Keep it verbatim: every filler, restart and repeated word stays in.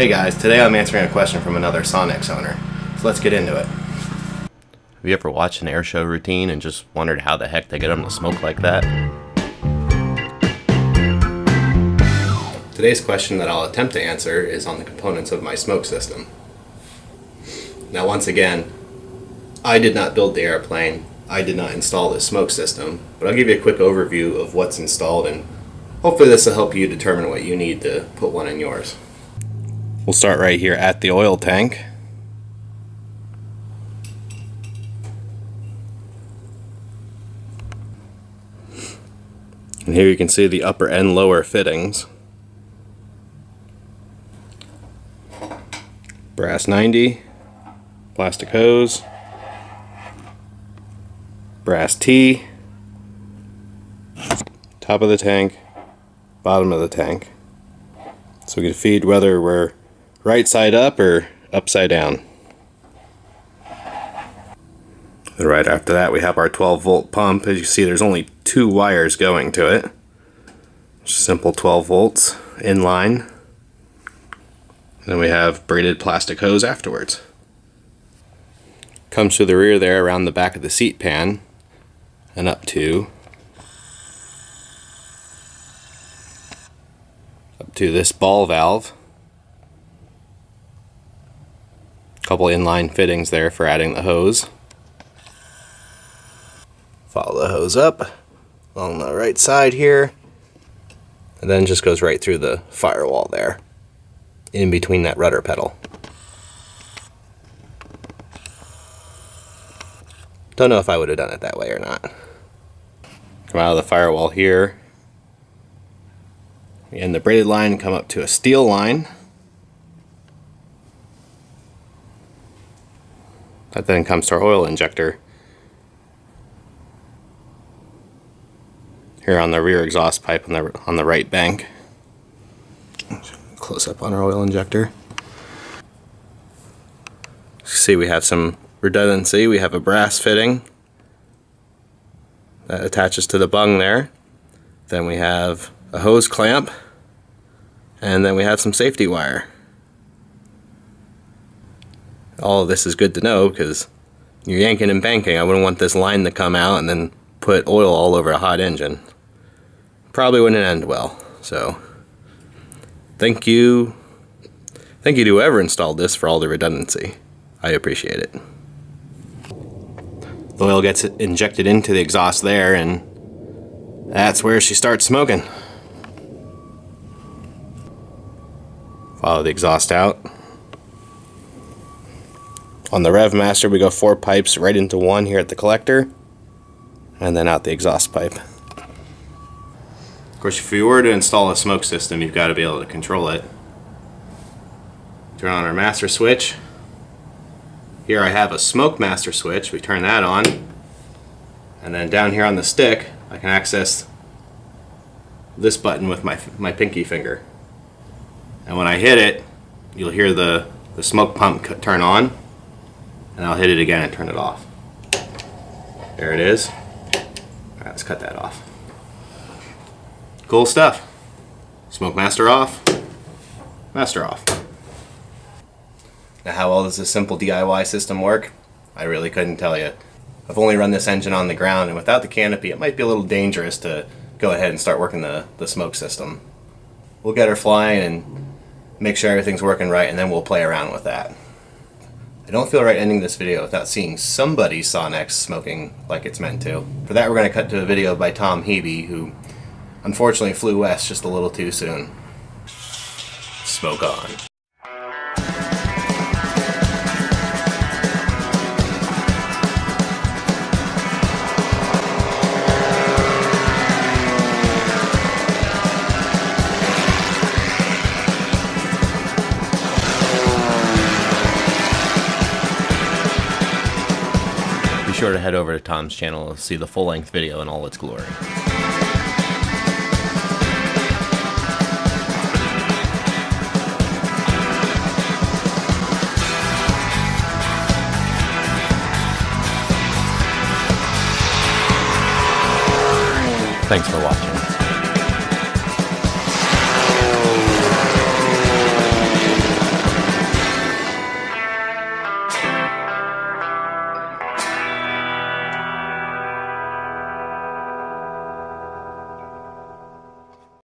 Hey guys, today I'm answering a question from another Sonex owner, so let's get into it. Have you ever watched an air show routine and just wondered how the heck they get them to smoke like that? Today's question that I'll attempt to answer is on the components of my smoke system. Now once again, I did not build the airplane, I did not install this smoke system, but I'll give you a quick overview of what's installed and hopefully this will help you determine what you need to put one in yours. We'll start right here at the oil tank. And here you can see the upper and lower fittings. Brass ninety, plastic hose, brass T, top of the tank, bottom of the tank. So we can feed whether we're right side up or upside down. And right after that we have our twelve volt pump. As you see, there's only two wires going to it. Simple twelve volts in line. And then we have braided plastic hose afterwards. Comes through the rear there around the back of the seat pan and up to up to this ball valve. Couple inline fittings there for adding the hose. Follow the hose up on the right side here, and then just goes right through the firewall there, in between that rudder pedal. Don't know if I would have done it that way or not. Come out of the firewall here, and the braided line come up to a steel line. That then comes to our oil injector. Here on the rear exhaust pipe on the, on the right bank. Close up on our oil injector. See, we have some redundancy. We have a brass fitting that attaches to the bung there. Then we have a hose clamp. And then we have some safety wire. All of this is good to know because you're yanking and banking. I wouldn't want this line to come out and then put oil all over a hot engine. Probably wouldn't end well. So thank you. Thank you to whoever installed this for all the redundancy. I appreciate it. The oil gets injected into the exhaust there and that's where she starts smoking. Follow the exhaust out. On the RevMaster, we go four pipes right into one here at the collector, and then out the exhaust pipe. Of course, if you were to install a smoke system, you've got to be able to control it. Turn on our master switch. Here I have a smoke master switch. We turn that on, and then down here on the stick, I can access this button with my, my pinky finger. And when I hit it, you'll hear the, the smoke pump turn on. And I'll hit it again and turn it off. There it is. Alright, let's cut that off. Cool stuff. Smoke master off. Master off. Now how well does this simple D I Y system work? I really couldn't tell you. I've only run this engine on the ground, and without the canopy it might be a little dangerous to go ahead and start working the, the smoke system. We'll get her flying and make sure everything's working right, and then we'll play around with that. I don't feel right ending this video without seeing somebody Sonex smoking like it's meant to. For that, we're going to cut to a video by Tom Hebe, who unfortunately flew west just a little too soon. Smoke on. Be sure to head over to Tom's channel to see the full-length video in all its glory. Thanks for watching.